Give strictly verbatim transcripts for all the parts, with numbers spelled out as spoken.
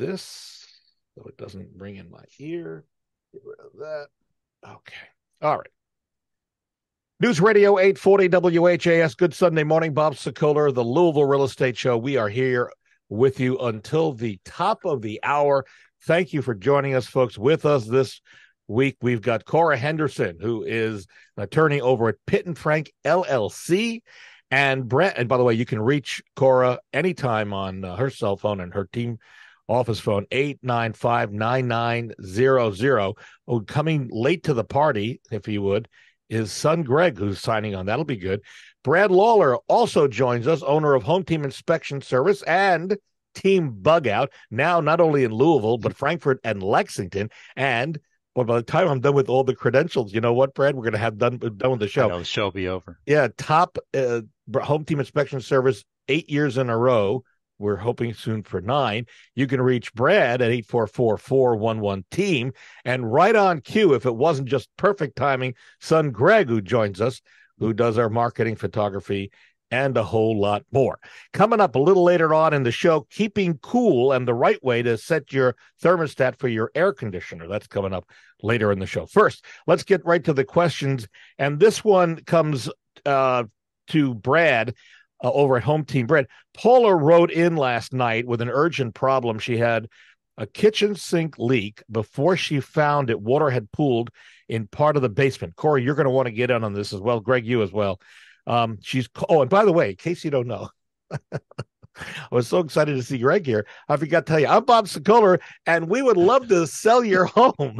this so it doesn't ring in my ear. Get rid of that. Okay. All right. News Radio eight forty W H A S. Good Sunday morning. Bob Sokoler, the Louisville Real Estate Show. We are here with you until the top of the hour. Thank you for joining us, folks. With us this week, we've got Cora Henderson, who is an attorney over at Pitt and Frank L L C. And Brent, and by the way, you can reach Cora anytime on uh, her cell phone and her team office phone, eight nine five, nine nine zero zero. Oh, coming late to the party, if you would, is son Greg, who's signing on. That'll be good. Brad Lawler also joins us, owner of Home Team Inspection Service and Team Bugout, now not only in Louisville, but Frankfort and Lexington. And well, by the time I'm done with all the credentials, you know what, Brad? We're going to have done, done with the show. I know, the show will be over. Yeah, top uh, Home Team Inspection Service, eight years in a row. We're hoping soon for nine. You can reach Brad at eight four four, four one one, team. And right on cue, if it wasn't just perfect timing, son Greg, who joins us, who does our marketing, photography, and a whole lot more. Coming up a little later on in the show, keeping cool and the right way to set your thermostat for your air conditioner. That's coming up later in the show. First, let's get right to the questions. And this one comes uh, to Brad. Uh, over at Home Team. Brad, Paula wrote in last night with an urgent problem. She had a kitchen sink leak. Before she found it, water had pooled in part of the basement. Corey, you're going to want to get in on this as well. Greg, you as well. Um, she's oh, and by the way, in case you don't know, I was so excited to see Greg here. I forgot to tell you, I'm Bob Sokoler, and we would love to sell your home.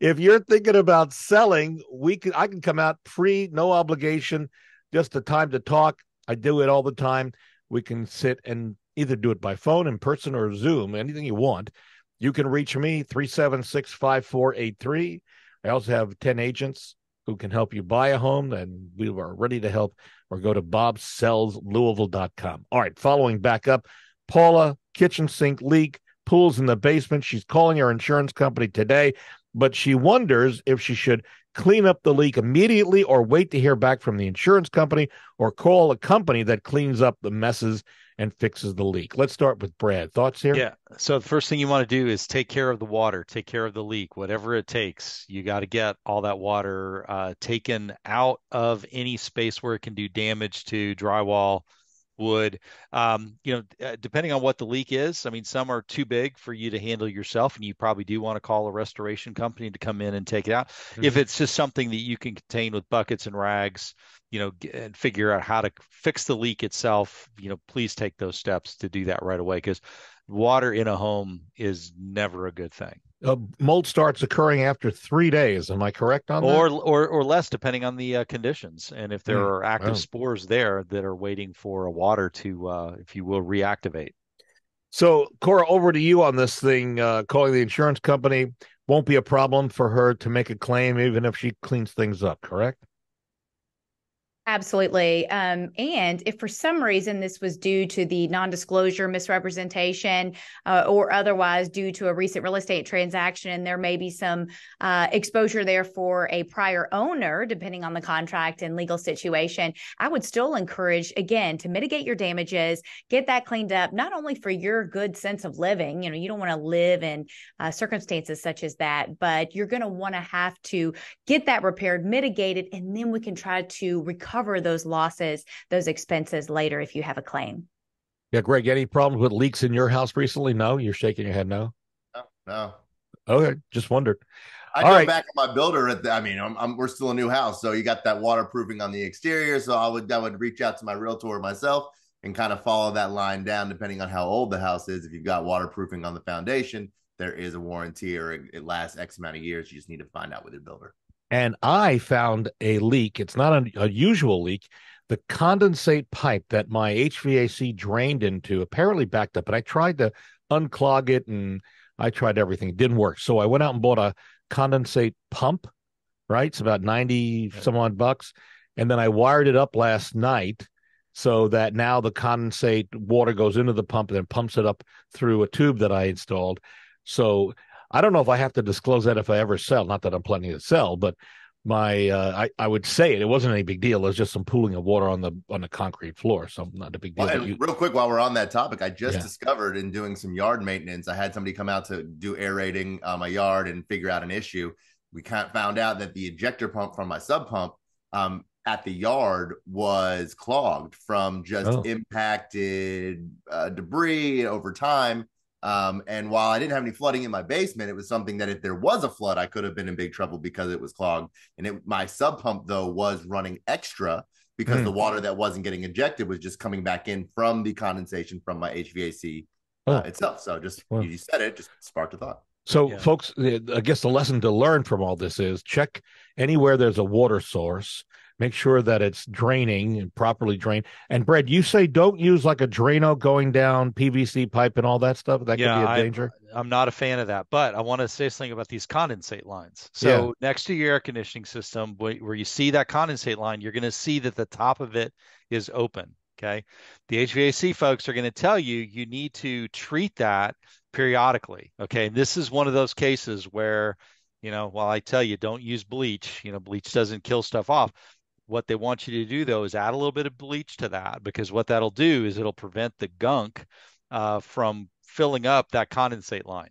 If you're thinking about selling, we can. I can come out free, no obligation, just the time to talk. I do it all the time. We can sit and either do it by phone, in person, or Zoom, anything you want. You can reach me, three seven six, five four eight three. I also have ten agents who can help you buy a home, and we are ready to help, or go to Bob Sells Louisville dot com. All right, following back up, Paula, kitchen sink leak, pools in the basement. She's calling her insurance company today, but she wonders if she should clean up the leak immediately or wait to hear back from the insurance company or call a company that cleans up the messes and fixes the leak. Let's start with Brad. Thoughts here? Yeah. So the first thing you want to do is take care of the water, take care of the leak, whatever it takes. You got to get all that water uh, taken out of any space where it can do damage to drywall, wood, um, you know, depending on what the leak is. I mean, some are too big for you to handle yourself, and you probably do want to call a restoration company to come in and take it out. Mm-hmm. If it's just something that you can contain with buckets and rags, you know, and figure out how to fix the leak itself, you know, please take those steps to do that right away, because water in a home is never a good thing. Uh, mold starts occurring after three days. Am I correct on that? Or or, or less, depending on the uh, conditions. And if there mm. are active wow. spores there that are waiting for a water to, uh, if you will, reactivate. So, Cora, over to you on this thing, uh, calling the insurance company. Won't be a problem for her to make a claim, even if she cleans things up, correct? Absolutely. Um, and if for some reason this was due to the non-disclosure, misrepresentation, uh, or otherwise due to a recent real estate transaction, and there may be some uh, exposure there for a prior owner, depending on the contract and legal situation, I would still encourage, again, to mitigate your damages, get that cleaned up, not only for your good sense of living. You know, you don't want to live in uh, circumstances such as that, but you're going to want to have to get that repaired, mitigate it, and then we can try to recover cover those losses, those expenses later if you have a claim. Yeah, Greg, any problems with leaks in your house recently? No? You're shaking your head no? No. No. Okay, just wondered. I go right. back on my builder. At the, I mean, I'm, I'm, we're still a new house, so you got that waterproofing on the exterior, so I would I would reach out to my realtor myself and kind of follow that line down depending on how old the house is. If you've got waterproofing on the foundation, there is a warranty, or it, it lasts X amount of years. You just need to find out with your builder. And I found a leak. It's not a, a usual leak. The condensate pipe that my H V A C drained into apparently backed up. And I tried to unclog it, and I tried everything. It didn't work. So I went out and bought a condensate pump, right? It's about ninety some odd bucks. And then I wired it up last night so that now the condensate water goes into the pump and then pumps it up through a tube that I installed. So I don't know if I have to disclose that if I ever sell. Not that I'm planning to sell, but my uh, I, I would say it. It wasn't any big deal. It was just some pooling of water on the on the concrete floor. So not a big deal. Well, you... Real quick, while we're on that topic, I just yeah. discovered in doing some yard maintenance, I had somebody come out to do aerating on my yard and figure out an issue. We kind of found out that the ejector pump from my sub pump um, at the yard was clogged from just oh. impacted uh, debris over time. Um, and while I didn't have any flooding in my basement, it was something that if there was a flood, I could have been in big trouble because it was clogged. And it, my sub pump, though, was running extra because mm. the water that wasn't getting ejected was just coming back in from the condensation from my H V A C uh, oh. itself. So just wow. you said it, just sparked a thought. So, yeah. folks, I guess the lesson to learn from all this is check anywhere there's a water source. Make sure that it's draining and properly drained. And, Brad, you say don't use like a Drano going down P V C pipe and all that stuff. That yeah, could be a I, danger. I'm not a fan of that. But I want to say something about these condensate lines. So yeah. next to your air conditioning system, where you see that condensate line, you're going to see that the top of it is open. Okay. The H V A C folks are going to tell you, you need to treat that periodically. Okay. And this is one of those cases where, you know, while I tell you, don't use bleach, you know, bleach doesn't kill stuff off. What they want you to do, though, is add a little bit of bleach to that, because what that'll do is it'll prevent the gunk uh, from filling up that condensate line.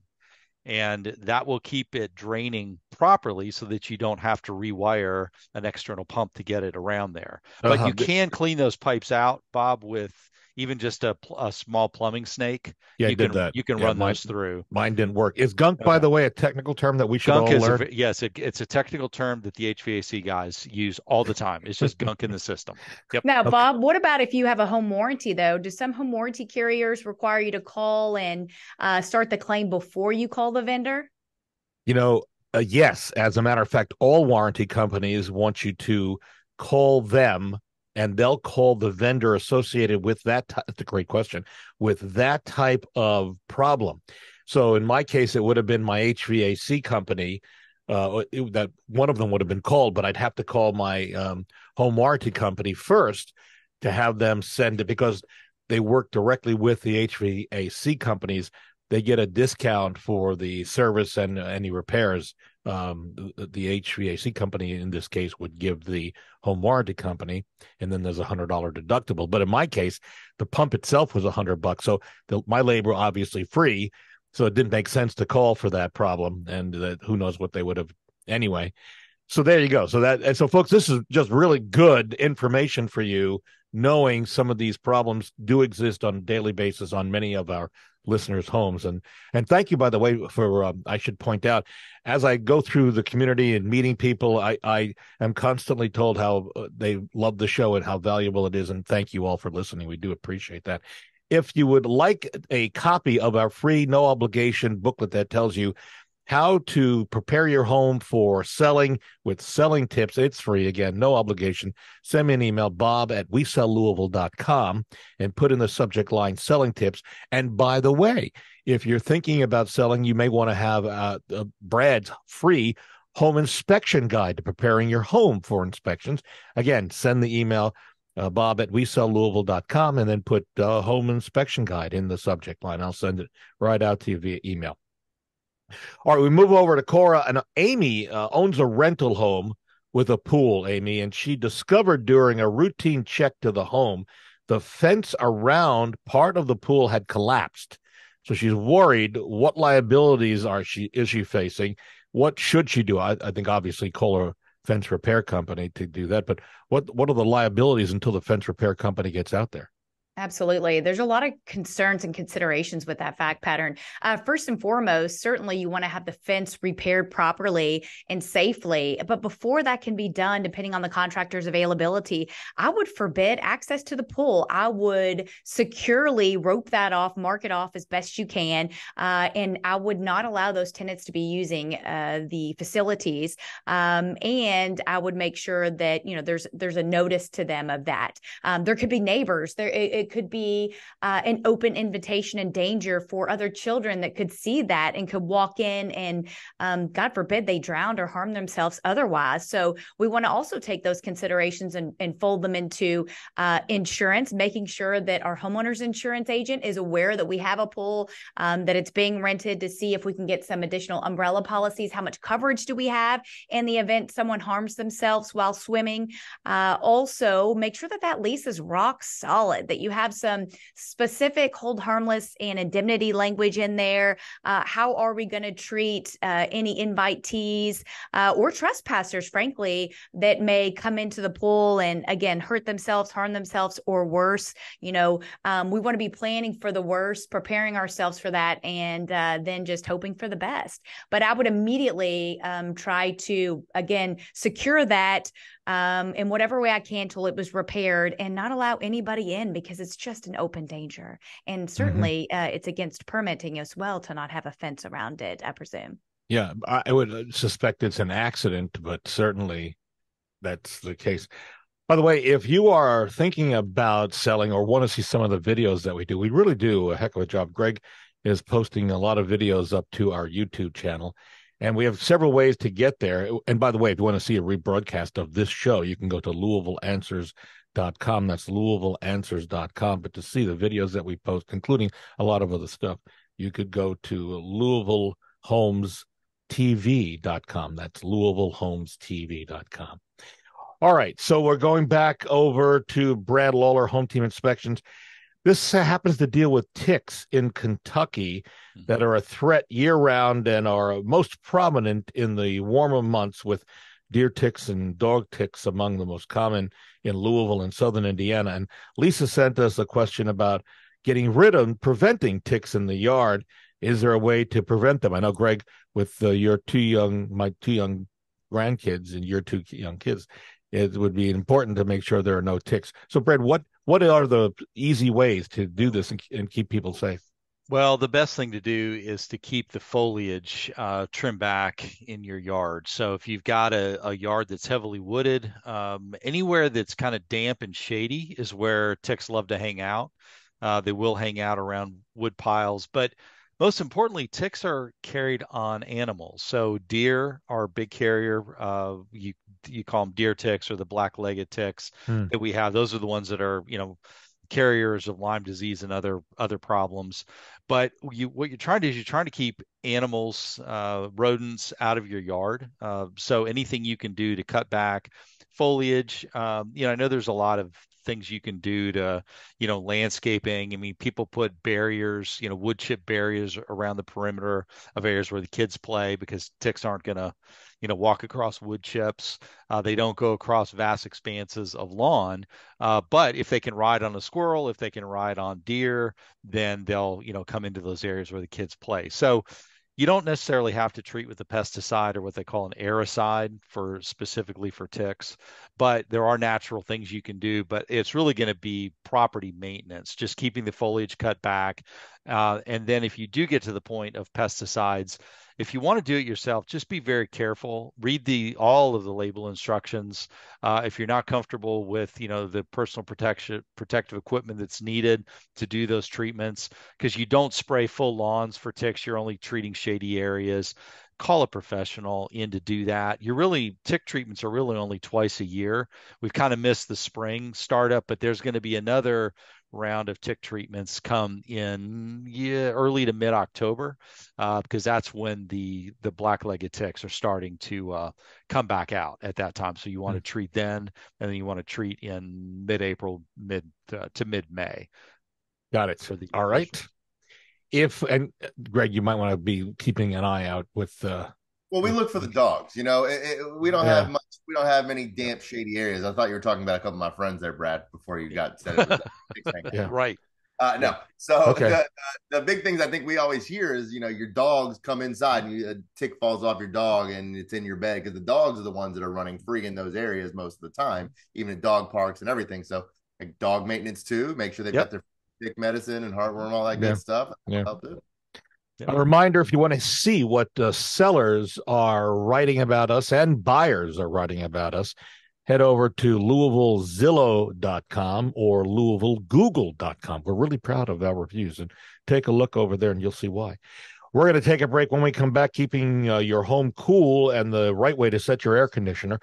And that will keep it draining properly so that you don't have to rewire an external pump to get it around there. But uh-huh. you can clean those pipes out, Bob, with even just a, a small plumbing snake. Yeah, you I did can, that. You can yeah, run mine, those through. Mine didn't work. Is gunk, okay. by the way, a technical term that we should gunk all learn? A, yes, it, it's a technical term that the H V A C guys use all the time. It's just gunk in the system. Yep. Now, okay. Bob, what about if you have a home warranty, though? Do some home warranty carriers require you to call and uh, start the claim before you call the vendor? You know, uh, yes. As a matter of fact, all warranty companies want you to call them, and they'll call the vendor associated with that. That's a great question. With that type of problem. So in my case, it would have been my H V A C company. Uh, it, that one of them would have been called, but I'd have to call my um, home warranty company first to have them send it, because they work directly with the H V A C companies. They get a discount for the service and uh, any repairs. Um, the H V A C company in this case would give the home warranty company, and then there's a hundred dollar deductible. But in my case, the pump itself was a hundred bucks, so the, my labor obviously free, so it didn't make sense to call for that problem, and that who knows what they would have anyway. So there you go. So that and so, folks, this is just really good information for you, knowing some of these problems do exist on a daily basis on many of our listeners' homes. And and thank you, by the way, for um, I should point out, as I go through the community and meeting people, I, I am constantly told how they love the show and how valuable it is. And thank you all for listening. We do appreciate that. If you would like a copy of our free, no obligation booklet that tells you how to prepare your home for selling with selling tips, it's free. Again, no obligation. Send me an email, bob at we sell Louisville dot com, and put in the subject line selling tips. And by the way, if you're thinking about selling, you may want to have uh, uh, Brad's free home inspection guide to preparing your home for inspections. Again, send the email, uh, bob at we sell Louisville dot com, and then put uh, home inspection guide in the subject line. I'll send it right out to you via email. All right, we move over to Cora. And Amy uh, owns a rental home with a pool, Amy, and she discovered during a routine check to the home, the fence around part of the pool had collapsed. So she's worried. What liabilities are she is she facing? What should she do? I, I think obviously call her fence repair company to do that. But what what are the liabilities until the fence repair company gets out there? Absolutely. There's a lot of concerns and considerations with that fact pattern. Uh, first and foremost, certainly you want to have the fence repaired properly and safely. But before that can be done, depending on the contractor's availability, I would forbid access to the pool. I would securely rope that off, mark it off as best you can. Uh, and I would not allow those tenants to be using uh, the facilities. Um, and I would make sure that, you know, there's there's a notice to them of that. Um, there could be neighbors. There. It, It could be uh, an open invitation and danger for other children that could see that and could walk in and, um, God forbid, they drowned or harm themselves otherwise. So we want to also take those considerations and, and fold them into uh, insurance, making sure that our homeowner's insurance agent is aware that we have a pool, um, that it's being rented, to see if we can get some additional umbrella policies. How much coverage do we have in the event someone harms themselves while swimming? Uh, also, make sure that that lease is rock solid, that you have some specific hold harmless and indemnity language in there. Uh, how are we going to treat uh, any invitees uh, or trespassers, frankly, that may come into the pool and, again, hurt themselves, harm themselves, or worse? You know, um, we want to be planning for the worst, preparing ourselves for that, and uh, then just hoping for the best. But I would immediately um, try to, again, secure that um, in whatever way I can till it was repaired, and not allow anybody in, because it's just an open danger. And certainly mm-hmm. uh, it's against permitting as well to not have a fence around it, I presume. Yeah, I would suspect it's an accident, but certainly that's the case. By the way, if you are thinking about selling or want to see some of the videos that we do, we really do a heck of a job. Greg is posting a lot of videos up to our YouTube channel, and we have several ways to get there. And by the way, if you want to see a rebroadcast of this show, you can go to Louisville Answers dot com. That's Louisville Answers dot com. But to see the videos that we post, including a lot of other stuff, you could go to Louisville Homes T V dot com. That's Louisville Homes T V dot com. All right, so we're going back over to Brad Lawler, Home Team Inspections. This happens to deal with ticks in Kentucky that are a threat year-round and are most prominent in the warmer months, with deer ticks and dog ticks among the most common in Louisville and southern Indiana. And Lisa sent us a question about getting rid of, preventing ticks in the yard. Is there a way to prevent them? I know, Greg, with uh, your two young, my two young grandkids and your two young kids, it would be important to make sure there are no ticks. So, Brad, what what are the easy ways to do this and, and keep people safe? Well, the best thing to do is to keep the foliage uh, trimmed back in your yard. So if you've got a, a yard that's heavily wooded, um, anywhere that's kind of damp and shady is where ticks love to hang out. Uh, they will hang out around wood piles, but most importantly, ticks are carried on animals. So deer are a big carrier. Uh, you you call them deer ticks or the black-legged ticks hmm. that we have. Those are the ones that are, you know, carriers of Lyme disease and other other problems. But you, what you're trying to do is you're trying to keep animals, uh, rodents out of your yard. Uh, so anything you can do to cut back foliage. Um, you know, I know there's a lot of things you can do to, you know, landscaping. I mean, people put barriers, you know, wood chip barriers around the perimeter of areas where the kids play, because ticks aren't going to, you know, walk across wood chips. Uh, they don't go across vast expanses of lawn. Uh, but if they can ride on a squirrel, if they can ride on deer, then they'll, you know, come into those areas where the kids play. So you don't necessarily have to treat with a pesticide or what they call an aericide for specifically for ticks, but there are natural things you can do. But it's really going to be property maintenance, just keeping the foliage cut back. Uh, and then if you do get to the point of pesticides, if you want to do it yourself, just be very careful. Read the all of the label instructions. Uh, if you're not comfortable with, you know, the personal protection protective equipment that's needed to do those treatments, because you don't spray full lawns for ticks. You're only treating shady areas. Call a professional in to do that. You're really, tick treatments are really only twice a year. We've kind of missed the spring startup, but there's going to be another round of tick treatments come in yeah, early to mid-October, uh, because that's when the the black-legged ticks are starting to uh, come back out at that time. So you want to mm-hmm. treat then, and then you want to treat in mid-April mid uh, to mid-May. Got it. For the All right. If, and Greg, you might want to be keeping an eye out with... Uh, well, we look for the dogs. You know, it, it, we don't yeah. have much. We don't have many damp, shady areas. I thought you were talking about a couple of my friends there, Brad, before you got said it. yeah. Right. Uh, no. So okay. the, the big things I think we always hear is, you know, your dogs come inside and you, a tick falls off your dog and it's in your bed, because the dogs are the ones that are running free in those areas most of the time, even at dog parks and everything. So like dog maintenance too. Make sure they've yep. got their tick medicine and heartworm, all that yeah. good stuff. Yeah. Help it. A reminder, if you want to see what uh, sellers are writing about us and buyers are writing about us, head over to louisville zillow dot com or louisville google dot com. We're really proud of our reviews, and take a look over there and you'll see why. We're going to take a break. When we come back, keeping uh, your home cool and the right way to set your air conditioner.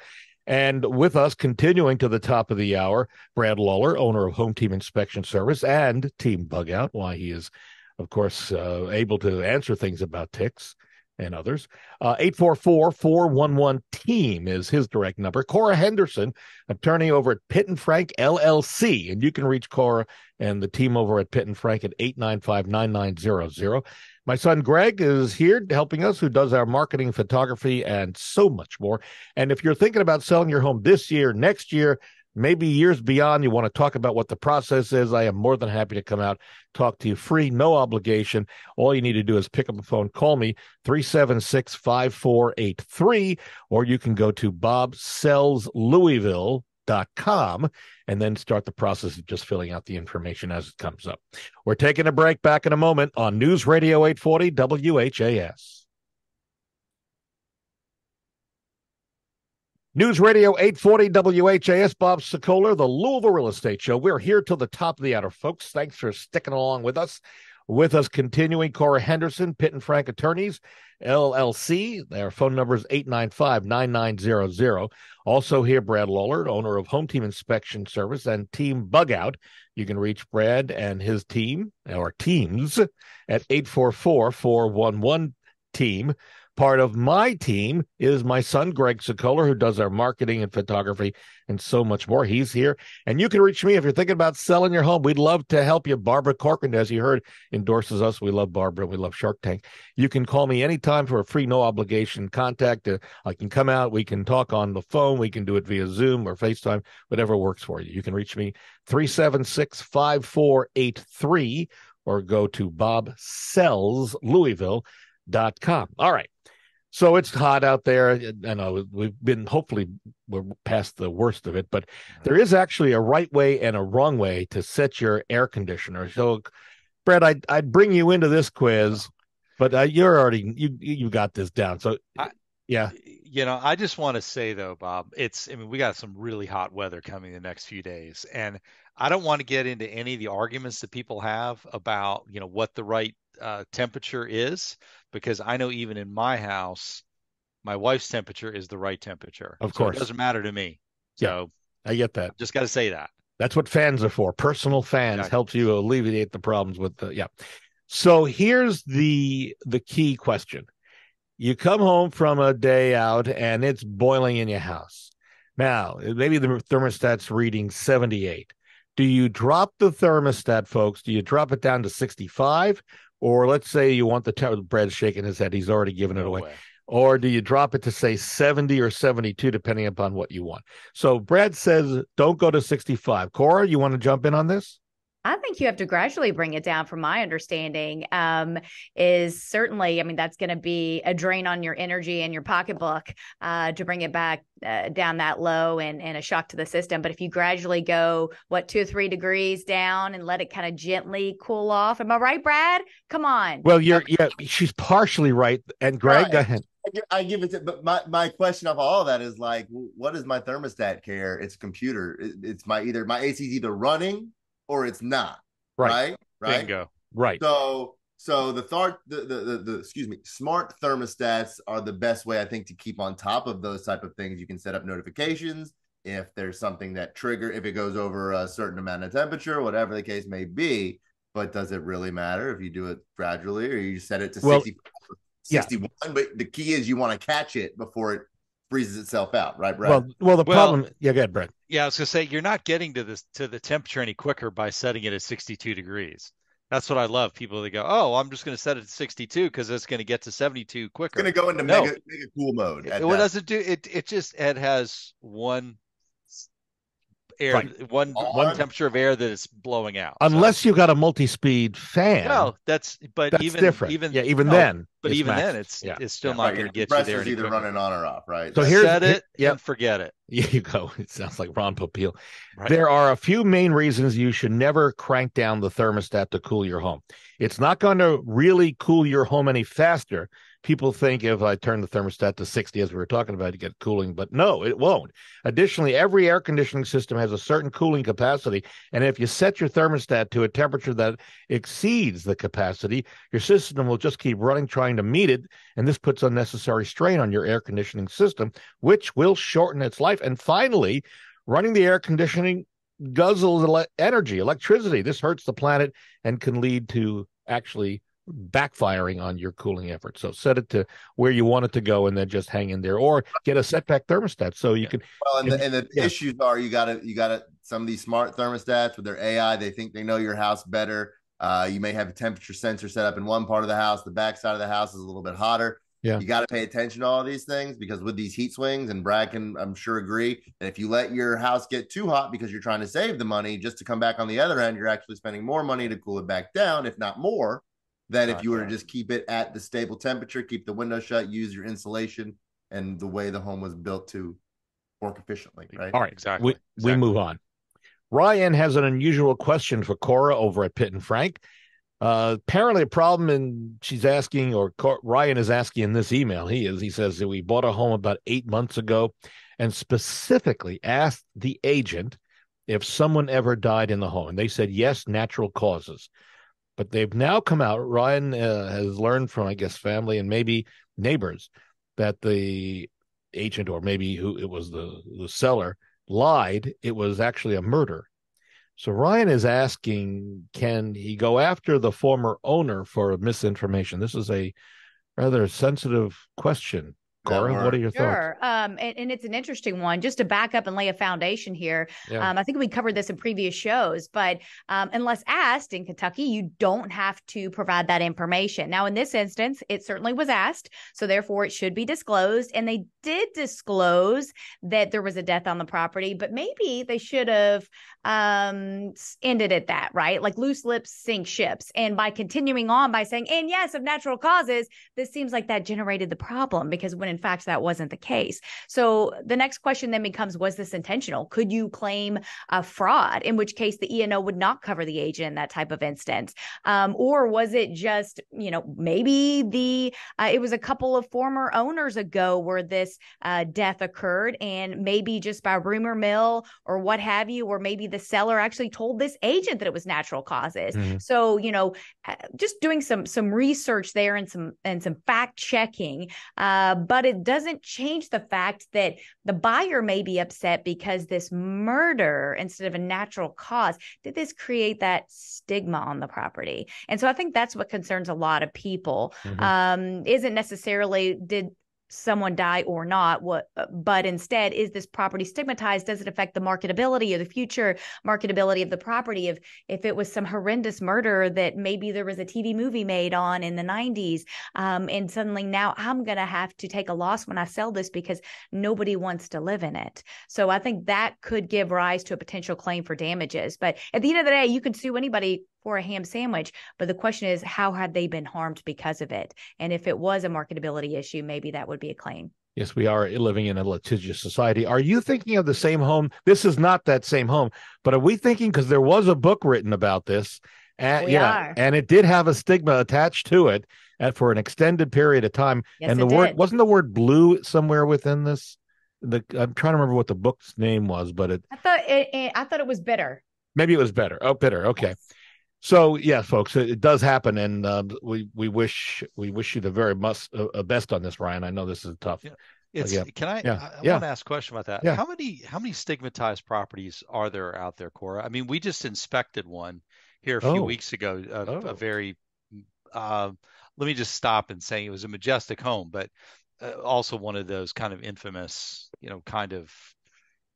And with us, continuing to the top of the hour, Brad Lawler, owner of Home Team Inspection Service and Team Bugout, why he is, of course, uh, able to answer things about ticks and others. Uh, eight four four, four one one, team is his direct number. Cora Henderson, attorney over at Pitt and Frank, L L C. And you can reach Cora and the team over at Pitt and Frank at eight nine five, nine nine zero zero. My son Greg is here helping us, who does our marketing, photography, and so much more. And if you're thinking about selling your home this year, next year, maybe years beyond, you want to talk about what the process is, I am more than happy to come out, talk to you free, no obligation. All you need to do is pick up the phone, call me, three seven six, five four eight three, or you can go to Bob Sells Louisville dot com. And then start the process of just filling out the information as it comes up. We're taking a break, back in a moment on News Radio eight forty W H A S. News Radio eight forty W H A S, Bob Sokoler, the Louisville Real Estate Show. We're here till the top of the hour, folks. Thanks for sticking along with us. With us continuing, Cora Henderson, Pitt and Frank Attorneys, L L C. Their phone number is eight nine five, nine nine zero zero. Also here, Brad Lawler, owner of Home Team Inspection Service and Team Bugout. You can reach Brad and his team, or teams, at eight four four, four one one, team. Part of my team is my son, Greg Sokoler, who does our marketing and photography and so much more. He's here. And you can reach me if you're thinking about selling your home. We'd love to help you. Barbara Corcoran, as you heard, endorses us. We love Barbara. We love Shark Tank. You can call me anytime for a free, no-obligation contact. I can come out. We can talk on the phone. We can do it via Zoom or FaceTime, whatever works for you. You can reach me, three seven six, five four eight three, or go to Bob Sells Louisville dot com. All right. So it's hot out there, and uh, we've been, hopefully we're past the worst of it, but there is actually a right way and a wrong way to set your air conditioner. So, Brad, I'd, I'd bring you into this quiz, but uh, you're already, you you got this down. So, I, yeah. You know, I just want to say, though, Bob, it's, I mean, we got some really hot weather coming the next few days, and I don't want to get into any of the arguments that people have about, you know, what the right uh, temperature is, because I know even in my house, my wife's temperature is the right temperature. Of course. So it doesn't matter to me. So yeah, I get that. I've just got to say that. That's what fans are for. Personal fans, yeah, helps you alleviate the problems with the, yeah. So here's the the key question. You come home from a day out and it's boiling in your house. Now, maybe the thermostat's reading seventy-eight. Do you drop the thermostat, folks? Do you drop it down to sixty-five? Or let's say you want the temperature, Brad's shaking his head, he's already given it away. away. Or do you drop it to, say, seventy or seventy-two, depending upon what you want? So Brad says, don't go to sixty-five. Cora, you want to jump in on this? I think you have to gradually bring it down, from my understanding, um, is certainly, I mean, that's going to be a drain on your energy and your pocketbook uh, to bring it back uh, down that low, and, and a shock to the system. But if you gradually go, what, two or three degrees down and let it kind of gently cool off. Am I right, Brad? Come on. Well, you're, yeah, she's partially right. And Greg, well, go ahead. I give it to, but my, my question of all of that is like, what does my thermostat care? It's a computer. It, it's my, either my A C is either running or it's not, right? Right, right. Right. So, so the, thar- the, the the the excuse me, smart thermostats are the best way, I think, to keep on top of those type of things. You can set up notifications if there's something that trigger, if it goes over a certain amount of temperature, whatever the case may be. But does it really matter if you do it gradually, or you set it to well, sixty, sixty-one? Yeah. But the key is you want to catch it before it freezes itself out, right, Brad? Well, well, the well, problem, yeah, go ahead, Brad. Yeah, I was gonna say, you're not getting to this to the temperature any quicker by setting it at sixty-two degrees. That's what I love. People that go, oh, I'm just gonna set it at sixty-two because it's gonna get to seventy-two quicker. It's gonna go into no. mega, mega cool mode. It, what does it do? It it just it has one air, right. one Arm. one temperature of air that it's blowing out. Unless so. you got a multi-speed fan. No, that's but that's even different. Even yeah, even no, then. But it's even max. then, it's yeah. it's still yeah. not right. going to get you there. It's either quicker. running on or off, right? So here's Set it here, yep. and forget it. Here you go. It sounds like Ron Popeil. Right. There are a few main reasons you should never crank down the thermostat to cool your home. It's not going to really cool your home any faster. People think if I turn the thermostat to sixty, as we were talking about, to get cooling, but no, it won't. Additionally, every air conditioning system has a certain cooling capacity, and if you set your thermostat to a temperature that exceeds the capacity, your system will just keep running, trying to meet it, and this puts unnecessary strain on your air conditioning system, which will shorten its life. And finally, running the air conditioning guzzles ele- energy, electricity. This hurts the planet and can lead to actually backfiring on your cooling efforts. So set it to where you want it to go and then just hang in there, or get a setback thermostat so you can well and the, and the yeah. issues are you gotta you gotta some of these smart thermostats with their A I, they think they know your house better. Uh you may have a temperature sensor set up in one part of the house, the back side of the house is a little bit hotter. Yeah, you got to pay attention to all these things, because with these heat swings, and Brad can, I'm sure, agree that if you let your house get too hot because you're trying to save the money just to come back on the other end, you're actually spending more money to cool it back down, if not more, than if you were to just keep it at the stable temperature, keep the window shut, use your insulation and the way the home was built to work efficiently, right? All right, exactly. We, exactly. we move on. Ryan has an unusual question for Cora over at Pitt and Frank. Uh, apparently a problem, and she's asking, or Cor- Ryan is asking in this email, he is, he says that we bought a home about eight months ago and specifically asked the agent if someone ever died in the home. And they said, yes, natural causes. But they've now come out, Ryan uh, has learned from, I guess, family and maybe neighbors, that the agent, or maybe who it was, the, the seller, lied. It was actually a murder. So Ryan is asking, can he go after the former owner for misinformation? This is a rather sensitive question. Cora, what are your sure. thoughts? Um, and, and it's an interesting one. Just to back up and lay a foundation here, yeah. um, I think we covered this in previous shows, but um, unless asked in Kentucky, you don't have to provide that information. Now, in this instance, it certainly was asked, so therefore it should be disclosed. And they did disclose that there was a death on the property, but maybe they should have um, ended at that, right? Like loose lips sink ships. And by continuing on by saying, and yes, of natural causes, this seems like that generated the problem, because when in fact, that wasn't the case. So the next question then becomes, was this intentional? Could you claim a fraud, in which case the E and O would not cover the agent in that type of instance? Um, or was it just, you know, maybe the, uh, it was a couple of former owners ago where this uh, death occurred, and maybe just by rumor mill or what have you, or maybe the seller actually told this agent that it was natural causes. Mm-hmm. So, you know, just doing some, some research there and some, and some fact checking, uh, but But it doesn't change the fact that the buyer may be upset because this murder, instead of a natural cause, did this create that stigma on the property? And so I think that's what concerns a lot of people. Mm-hmm. Um, isn't necessarily did someone die or not, what, but instead, is this property stigmatized? Does it affect the marketability or the future marketability of the property? If if it was some horrendous murder that maybe there was a T V movie made on in the nineties, um, and suddenly now I'm going to have to take a loss when I sell this because nobody wants to live in it. So I think that could give rise to a potential claim for damages. But at the end of the day, you can sue anybody for a ham sandwich. But the question is, how had they been harmed because of it? And if it was a marketability issue, maybe that would be a claim. Yes, we are living in a litigious society. Are you thinking of the same home? This is not that same home, but are we thinking, because there was a book written about this, and we yeah, are. and it did have a stigma attached to it and for an extended period of time. Yes, and the word did. wasn't the word blue somewhere within this? The I'm trying to remember what the book's name was, but it. I thought it. it I thought it was bitter. Maybe it was bitter. Oh, bitter. Okay. Yes. So yeah, folks, it does happen, and uh, we we wish we wish you the very must uh, best on this, Ryan. I know this is tough. Yeah. It's, yeah. Can I? Yeah. I, I yeah. want to ask a question about that. Yeah. How many how many stigmatized properties are there out there, Cora? I mean, we just inspected one here a few oh. weeks ago. A, oh. a very. Uh, let me just stop and say it was a majestic home, but uh, also one of those kind of infamous, you know, kind of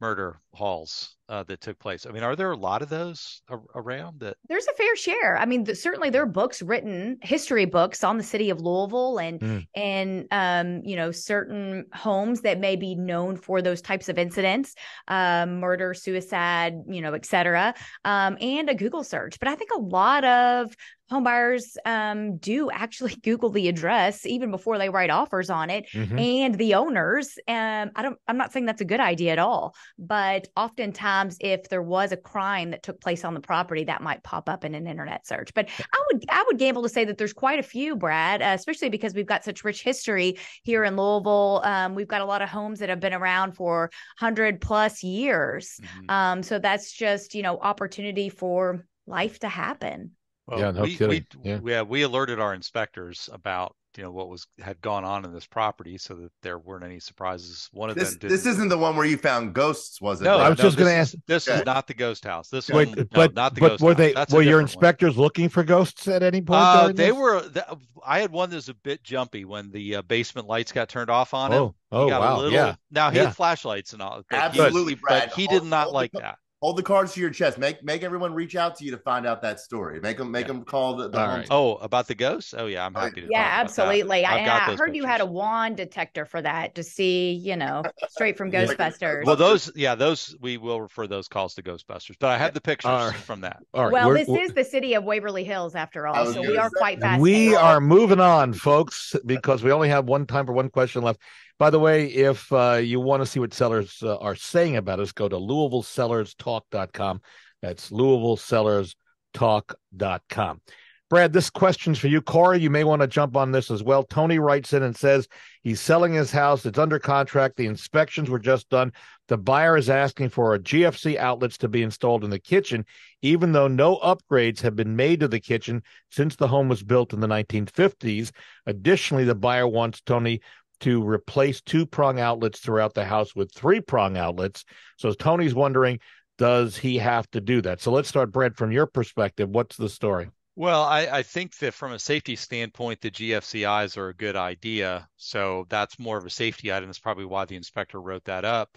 murder halls uh, that took place. I mean, are there a lot of those a- around that? There's a fair share. I mean, th- certainly there are books written, history books on the city of Louisville and, mm. and um, you know, certain homes that may be known for those types of incidents, uh, murder, suicide, you know, et cetera, um, and a Google search. But I think a lot of homebuyers um, do actually Google the address even before they write offers on it, mm-hmm. and the owners. Um, I don't, I'm not saying that's a good idea at all, but oftentimes if there was a crime that took place on the property, that might pop up in an internet search. But I would, I would gamble to say that there's quite a few, Brad, uh, especially because we've got such rich history here in Louisville. Um, we've got a lot of homes that have been around for one hundred plus years. Mm-hmm. Um, so that's just, you know, opportunity for life to happen. Well, yeah, no we, kidding. We, yeah. yeah, we alerted our inspectors about, you know, what was had gone on in this property so that there weren't any surprises. One of this, them did This isn't the one where you found ghosts, was it? No, I was no, just going to ask. This okay. is not the ghost house. This Wait, one, but, no, not the but ghost were house. They, That's were your inspectors one. looking for ghosts at any point? Uh, they this? were. Th- I had one that was a bit jumpy when the uh, basement lights got turned off on him. Oh, oh wow. Little, yeah. Now, he yeah. had flashlights and all. Absolutely, he, Brad. But he did not like that. Hold the cards to your chest. Make make everyone reach out to you to find out that story. Make them make yeah. them call the, the home right. Oh, about the ghosts? Oh yeah, I'm happy to. Yeah, absolutely. I, I heard pictures. You had a wand detector for that to see, you know, straight from Ghostbusters. Well, those, yeah, those we will refer those calls to Ghostbusters. But I have the pictures right. from that. All right. Well, we're, this we're, is the city of Waverly Hills, after all, so we are say. quite fast. We are moving on, folks, because we only have one time for one question left. By the way, if uh, you want to see what sellers uh, are saying about us, go to Louisville Sellers Talk dot com. That's Louisville Sellers Talk dot com. Brad, this question's for you. Cora, you may want to jump on this as well. Tony writes in and says he's selling his house. It's under contract. The inspections were just done. The buyer is asking for a G F C outlets to be installed in the kitchen, even though no upgrades have been made to the kitchen since the home was built in the nineteen fifties. Additionally, the buyer wants Tony to replace two-prong outlets throughout the house with three-prong outlets. So Tony's wondering, does he have to do that? So let's start, Brad, from your perspective. What's the story? Well, I, I think that from a safety standpoint, the G F C Is are a good idea. So that's more of a safety item. That's probably why the inspector wrote that up.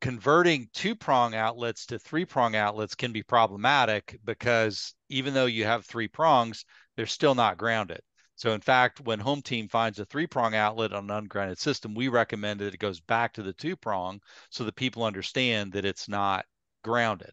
Converting two-prong outlets to three-prong outlets can be problematic because even though you have three prongs, they're still not grounded. So in fact, when Home Team finds a three-prong outlet on an ungrounded system, we recommend that it goes back to the two-prong so that people understand that it's not grounded.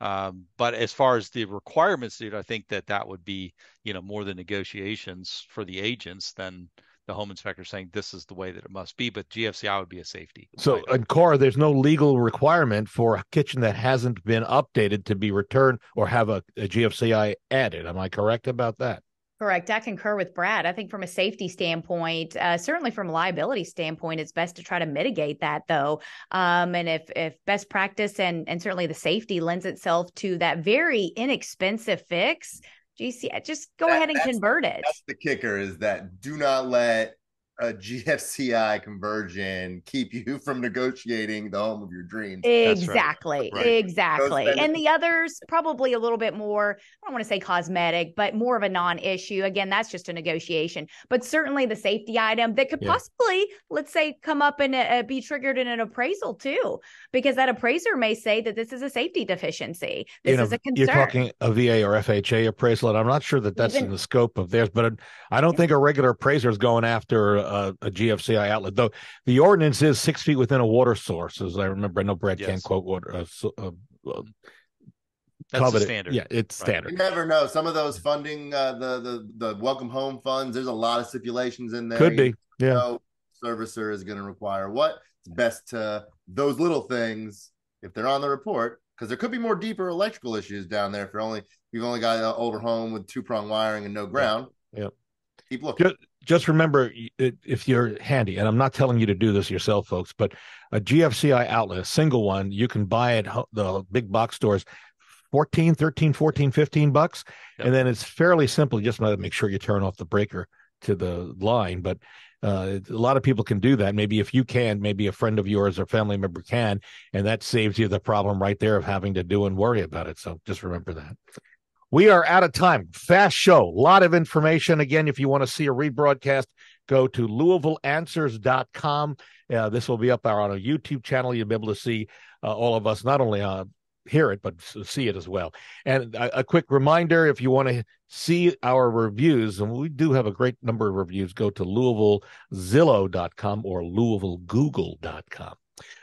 Um, but as far as the requirements, dude, I think that that would be, you know, more than negotiations for the agents than the home inspector saying this is the way that it must be. But G F C I would be a safety. So, and Cora, there's no legal requirement for a kitchen that hasn't been updated to be returned or have a, a G F C I added. Am I correct about that? Correct. I concur with Brad. I think from a safety standpoint, uh, certainly from a liability standpoint, it's best to try to mitigate that, though. Um, and if if best practice and and certainly the safety lends itself to that very inexpensive fix, G C, just go that, ahead and convert it. That's the kicker, is that do not let a G F C I conversion keep you from negotiating the home of your dreams. Exactly. Right. Exactly. Right. And the others probably a little bit more, I don't want to say cosmetic, but more of a non-issue. Again, that's just a negotiation, but certainly the safety item that could yeah. possibly, let's say, come up and uh, be triggered in an appraisal too, because that appraiser may say that this is a safety deficiency. This you know, is a concern. You're talking a V A or F H A appraisal, and I'm not sure that that's Even, in the scope of theirs, but I don't yeah. think a regular appraiser is going after A, a G F C I outlet, though the ordinance is six feet within a water source, as I remember. I know Brad yes. can't quote water. Uh, so, uh, uh, That's the standard. Yeah, it's right. standard. You never know. Some of those funding, uh, the the the welcome home funds, there's a lot of stipulations in there. Could be. You know, yeah. Servicer is going to require what? It's best to those little things if they're on the report, because there could be more deeper electrical issues down there. If you're only if you've only got an older home with two prong wiring and no ground. Yeah. yeah. Keep looking. Just, Just remember, if you're handy, and I'm not telling you to do this yourself, folks, but a G F C I outlet, a single one, you can buy at the big box stores, fourteen, thirteen, fourteen, fifteen bucks. Yep. And then it's fairly simple. You just want to make sure you turn off the breaker to the line. But uh, a lot of people can do that. Maybe if you can, maybe a friend of yours or family member can, and that saves you the problem right there of having to do and worry about it. So just remember that. We are out of time. Fast show. A lot of information. Again, if you want to see a rebroadcast, go to Louisville Answers dot com. Uh, this will be up on our YouTube channel. You'll be able to see uh, all of us, not only uh, hear it, but see it as well. And a, a quick reminder, if you want to see our reviews, and we do have a great number of reviews, go to Louisville Zillow dot com or Louisville Google dot com.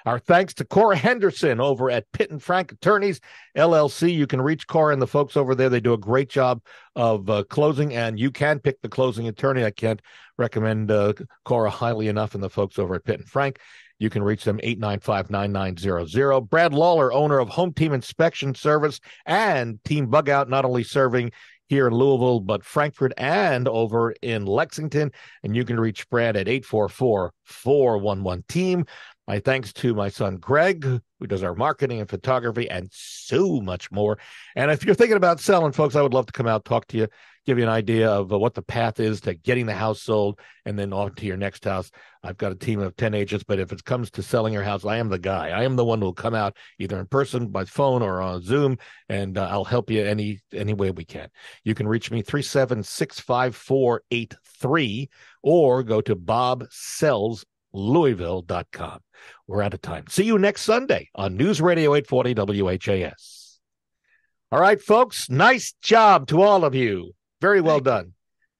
Our thanks to Cora Henderson over at Pitt and Frank Attorneys, L L C. You can reach Cora and the folks over there. They do a great job of uh, closing, and you can pick the closing attorney. I can't recommend uh, Cora highly enough and the folks over at Pitt and Frank. You can reach them, eight nine five, nine nine zero zero. Brad Lawler, owner of Home Team Inspection Service and Team Bugout, not only serving here in Louisville, but Frankfort and over in Lexington. And you can reach Brad at eight four four, four one one, team. My thanks to my son, Greg, who does our marketing and photography and so much more. And if you're thinking about selling, folks, I would love to come out, talk to you, give you an idea of what the path is to getting the house sold and then on to your next house. I've got a team of ten agents, but if it comes to selling your house, I am the guy. I am the one who will come out either in person, by phone, or on Zoom, and uh, I'll help you any any way we can. You can reach me, three seven six, five four eight three, or go to Bob Sells Louisville dot com. We're out of time. See you next Sunday on News Radio eight forty W H A S. All right, folks, nice job to all of you. Very well Thank done. You.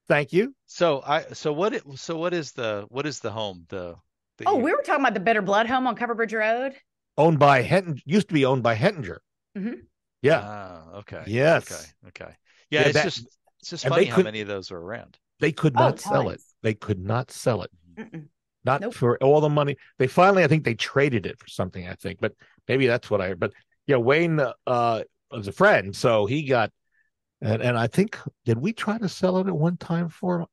Thank you. So I so what it, so what is the what is the home the, the Oh, year? We were talking about the Better Blood home on Cover Bridge Road. Owned by Henton used to be owned by Hettinger. Mm-hmm. Yeah. Ah, okay. Yes. Okay. Okay. Yeah, yeah it's that, just it's just funny how could, many of those are around. They could not oh, sell tons. it. They could not sell it. Mm-mm. Not nope. for all the money. They finally, I think they traded it for something, I think. But maybe that's what I heard. But, yeah, Wayne uh, was a friend. So he got, and, and I think, did we try to sell it at one time for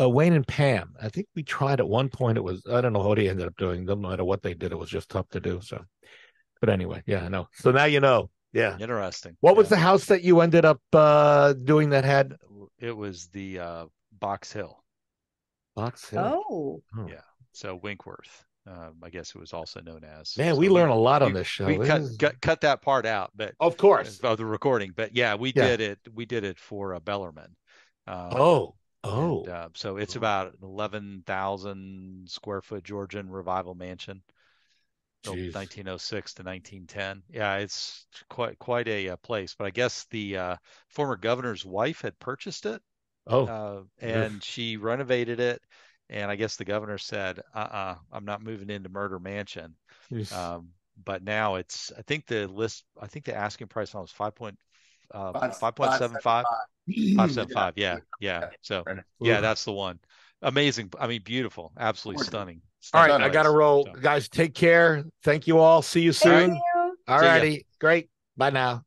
uh, Wayne and Pam? I think we tried at one point. It was, I don't know what he ended up doing. No matter what they did, it was just tough to do. So, but anyway, yeah, I know. So now you know. Yeah. Interesting. What yeah. was the house that you ended up uh, doing that had? It was the uh, Box Hill. Box Hill. Oh. oh. Yeah. So Winkworth, um, I guess it was also known as. Man, so we learn a lot on we, this show. We cut, is... cut cut that part out, but of course of the recording. But yeah, we yeah. did it. We did it for uh, Bellarmine. Um, oh, oh. And, uh, so it's about an eleven thousand square foot Georgian revival mansion, nineteen oh six to nineteen ten. Yeah, it's quite quite a, a place. But I guess the uh, former governor's wife had purchased it. Oh, uh, and oof. She renovated it. And I guess the governor said, uh-uh, I'm not moving into Murder Mansion. Um, but now it's, I think the list, I think the asking price on was five point seven five five seven five Yeah. Yeah. So yeah, that's the one. Amazing. I mean, beautiful. Absolutely stunning. stunning. All right. Nice. I got to roll. So. Guys, take care. Thank you all. See you soon. All righty. Great. Bye now.